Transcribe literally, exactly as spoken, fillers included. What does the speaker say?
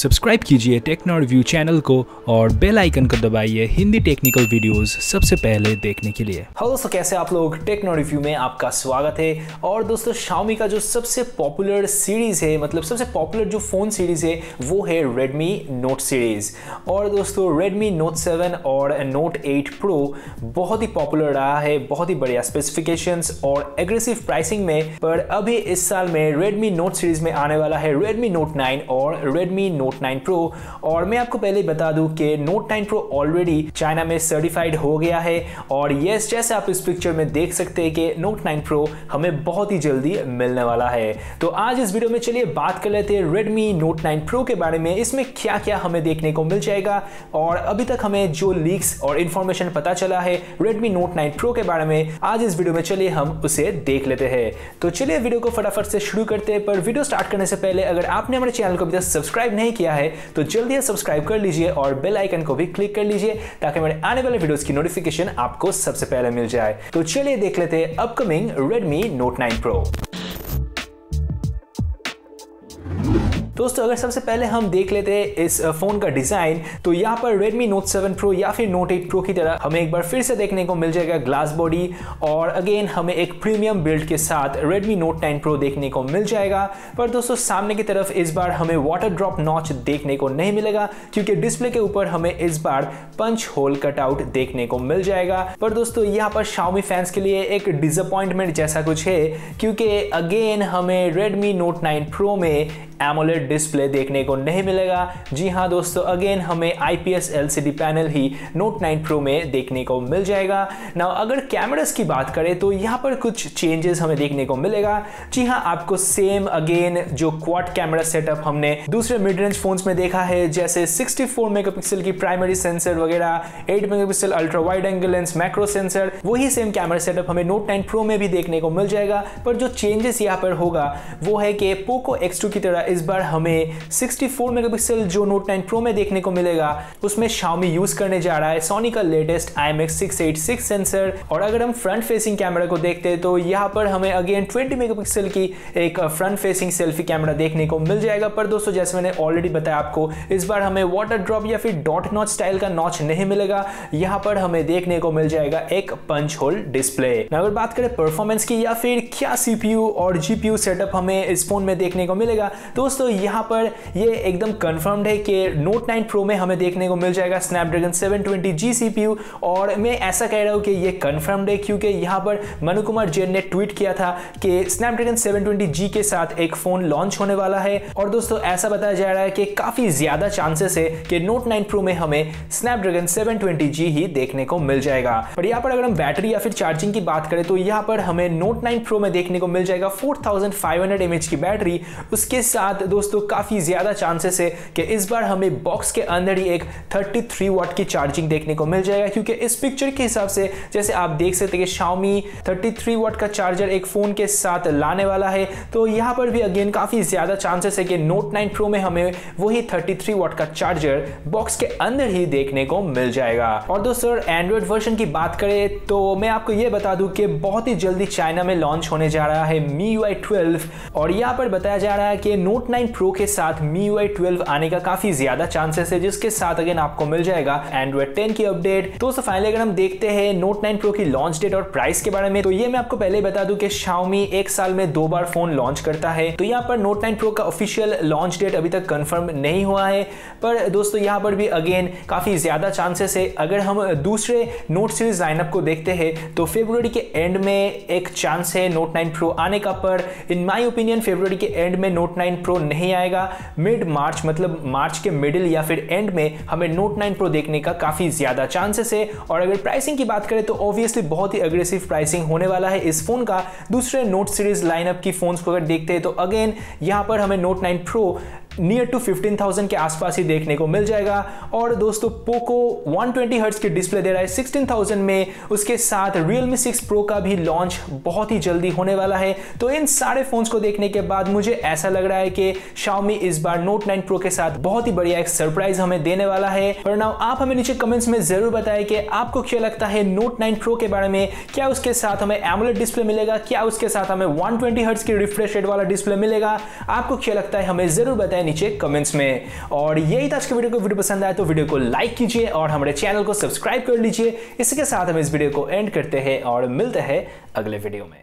Subscribe कीजिए techno review channel को और बेल आइकन को दबाइए हिंदी टेक्निकल वीडियोस सबसे पहले देखने के लिए। हेलो दोस्तों, कैसे आप लोग? टेक्नो रिव्यू में आपका स्वागत है। और दोस्तों, Xiaomi का जो सबसे पॉपुलर सीरीज़ है, मतलब सबसे पॉपुलर जो फ़ोन सीरीज़ है वो है Redmi Note सीरीज़। और दोस्तों, Redmi Note सेवन और Note एट Pro बहुत ही पॉपुलर रहा है, बहुत ही बढ़िया स्पेसिफिकेशंस और एग्रेसिव प्राइसिंग में। पर अभी इस साल में Redmi Note सीरीज़ में आने वाला है Redmi Note नाइन और Redmi Note नाइन Pro। और मैं आपको पहले बता दूं कि Note nine Pro already China में सर्टिफाइड हो गया है। और यस, जैसे आप इस पिक्चर में देख सकते हैं कि Note नाइन Pro हमें बहुत ही जल्दी मिलने वाला है। तो आज इस वीडियो में चलिए बात कर लेते हैं Redmi Note नाइन Pro के बारे में, इसमें क्या क्या हमें देखने को मिल जाएगा और अभी तक हमें जो लीक्स और इंफॉर्मेशन पता चला है Redmi Note नाइन Pro के बारे में, आज इस वीडियो में चलिए हम उसे देख लेते हैं। तो चलिए वीडियो को फटाफट से शुरू करते हैं। पर वीडियो स्टार्ट करने से पहले अगर आपने हमारे चैनल को अभी तक सब्सक्राइब नहीं किया है तो जल्दी सब्सक्राइब कर लीजिए और बेल आइकन को भी क्लिक कर लीजिए ताकि मेरे आने वाले वीडियोस की नोटिफिकेशन आपको सबसे पहले मिल जाए। तो चलिए देख लेते हैं upcoming Redmi Note nine Pro। दोस्तों, अगर सबसे पहले हम देख लेते हैं इस फोन का डिजाइन, तो यहाँ पर Redmi Note सेवन Pro या फिर Note एट Pro की तरह हमें एक बार फिर से देखने को मिल जाएगा ग्लास बॉडी। और अगेन हमें एक प्रीमियम बिल्ड के साथ Redmi Note नाइन Pro देखने को मिल जाएगा। पर दोस्तों, सामने की तरफ इस बार हमें वाटर ड्रॉप नॉच देखने को नहीं मिलेगा क्योंकि डिस्प्ले के ऊपर हमें इस बार पंच होल कटआउट देखने को मिल जाएगा। पर दोस्तों, यहाँ पर Xiaomi फैंस के लिए एक डिसअपॉइंटमेंट जैसा कुछ है क्योंकि अगेन हमें Redmi Note नाइन Pro में AMOLED डिस्प्ले देखने को नहीं मिलेगा। जी हाँ दोस्तों, अगेन हमें I P S L C D panel ही Note नाइन Pro में देखने को मिल जाएगा। नाउ अगर कैमरास की बात करें तो यहाँ पर कुछ चेंजेस हमें देखने को मिलेगा। जी हाँ, आपको सेम अगेन जो क्वाड कैमरा सेटअप हमने दूसरे मिड रेंज फोन्स में देखा है, जैसे सिक्सटी फोर मेगापिक्सल की प्राइमरी सेंसर वगैरह, eight megapixel ultra wide angle lens, macro sensor, वही सेम कैमरा सेटअप हमें Note नाइन Pro में भी देखने को मिल जाएगा। पर जो चेंजेस यहाँ पर होगा वो है कि पोको एक्स टू की तरह इस बार हमें सिक्सटी फोर मेगापिक्सल जो Note नाइन Pro में देखने को मिलेगा उसमें Xiaomi यूज करने जा रहा है सोनी का latest I M X six eight six sensor. और अगर हम फ्रंट फेसिंग कैमरा को देखते हैं तो यहाँ पर हमें अगेन ट्वेंटी मेगापिक्सल की एक फ्रंट फेसिंग सेल्फी कैमरा देखने को मिल जाएगा। पर दोस्तों, जैसे मैंने ऑलरेडी बताया आपको, इस बार हमें वाटर ड्रॉप या फिर डॉट नॉच स्टाइल का नॉच नहीं मिलेगा। यहाँ पर हमें देखने को मिल जाएगा एक पंच होल डिस्प्ले। अगर बात करें परफॉर्मेंस की या फिर क्या सीपीयू और जीपीयू सेटअप हमें इस फोन में देखने को मिलेगा, दोस्तों यहाँ पर ये एकदम कंफर्म्ड है कि Note नाइन Pro में हमें देखने को मिल जाएगा Snapdragon seven twenty G CPU. और मैं ऐसा कह रहा हूँ कि ये कंफर्म्ड है क्योंकि यहाँ पर मनु कुमार जैन ने ट्वीट किया था कि Snapdragon सेवन ट्वेंटी जी के साथ एक फ़ोन लॉन्च होने वाला है। और दोस्तों, ऐसा बताया जा रहा है कि काफ़ी ज़्यादा चांसेस है कि Note नाइन Pro में हमें Snapdragon सेवन ट्वेंटी जी ही देखने को मिल जाएगा। और यहाँ पर अगर हम बैटरी या फिर चार्जिंग की बात करें तो यहाँ पर हमें Note नाइन Pro में देखने को मिल जाएगा four thousand five hundred M H की बैटरी। उसके साथ दोस्तों, काफी ज्यादा चांसेस है कि इस बार हमें बॉक्स के अंदर ही एक थर्टी थ्री वाट की चार्जिंग देखने को मिल जाएगा क्योंकि इस पिक्चर के हिसाब से जैसे आप देख सकते हैं कि Xiaomi थर्टी थ्री वाट का चार्जर एक फोन के साथ लाने वाला है। तो यहाँ पर भी अगेन काफी ज्यादा चांसेस है कि Note नाइन Pro में हमें वही थर्टी थ्री वाट का चार्जर बॉक्स के अंदर ही देखने को मिल जाएगा। और दोस्तों, एंड्रॉइड वर्जन की बात करें तो मैं आपको यह बता दूं कि बहुत ही जल्दी चाइना में लॉन्च होने जा रहा है M I U I twelve. और यहाँ पर बताया जा रहा है कि Note नाइन Pro के साथ M I U I twelve आने का काफी ज्यादा चांसेस है, जिसके साथ अगेन आपको मिल जाएगा Android टेन की अपडेट। तो फाइनली अगर हम देखते हैं Note नाइन Pro की लॉन्च डेट और प्राइस के बारे में, तो ये मैं आपको पहले बता दूं कि Xiaomi एक साल में दो बार फोन लॉन्च करता है। तो यहाँ पर Note नाइन Pro का ऑफिशियल लॉन्च डेट अभी तक कंफर्म नहीं हुआ है। पर दोस्तों, यहाँ पर भी अगेन काफी ज्यादा चांसेस है। अगर हम दूसरे Note सीरीज लाइनअप को देखते हैं तो फरवरी के एंड में एक चांस है Note नाइन Pro आने का। पर इन माई ओपिनियन फरवरी के एंड में Note नाइन Pro नहीं आएगा। मिड मार्च, मतलब मार्च के मिडिल या फिर एंड में हमें Note नाइन Pro देखने का काफी ज्यादा चांसेस है। और अगर प्राइसिंग की बात करें तो ऑब्वियसली बहुत ही अग्रेसिव प्राइसिंग होने वाला है इस फोन का। दूसरे Note सीरीज लाइनअप की फोन्स को अगर देखते हैं तो अगेन यहाँ पर हमें Note nine Pro near to fifteen thousand के आसपास ही देखने को मिल जाएगा। और दोस्तों, पोको वन ट्वेंटी हर्ट्ज की डिस्प्ले दे रहा है सिक्सटीन थाउजेंड में। उसके साथ Realme सिक्स Pro का भी लॉन्च बहुत ही जल्दी होने वाला है। तो इन सारे फोन्स को देखने के बाद मुझे ऐसा लग रहा है कि Xiaomi इस बार Note नाइन Pro के साथ बहुत ही बढ़िया एक सरप्राइज हमें देने वाला है। पर नाउ आप हमें नीचे कमेंट्स में जरूर बताएं कि आपको क्या लगता है Note नाइन Pro के बारे में। क्या उसके साथ हमें AMOLED डिस्प्ले मिलेगा? क्या उसके साथ हमें वन ट्वेंटी हर्ट्ज की रिफ्रेश रेट वाला डिस्प्ले मिलेगा? आपको क्या लगता है हमें जरूर बताएं हैं नीचे कमेंट्स में। और यही था आज की वीडियो को, वीडियो पसंद आए तो वीडियो को लाइक कीजिए और हमारे चैनल को सब्सक्राइब कर लीजिए। इसके साथ हम इस वीडियो को एंड करते हैं और मिलते हैं अगले वीडियो में।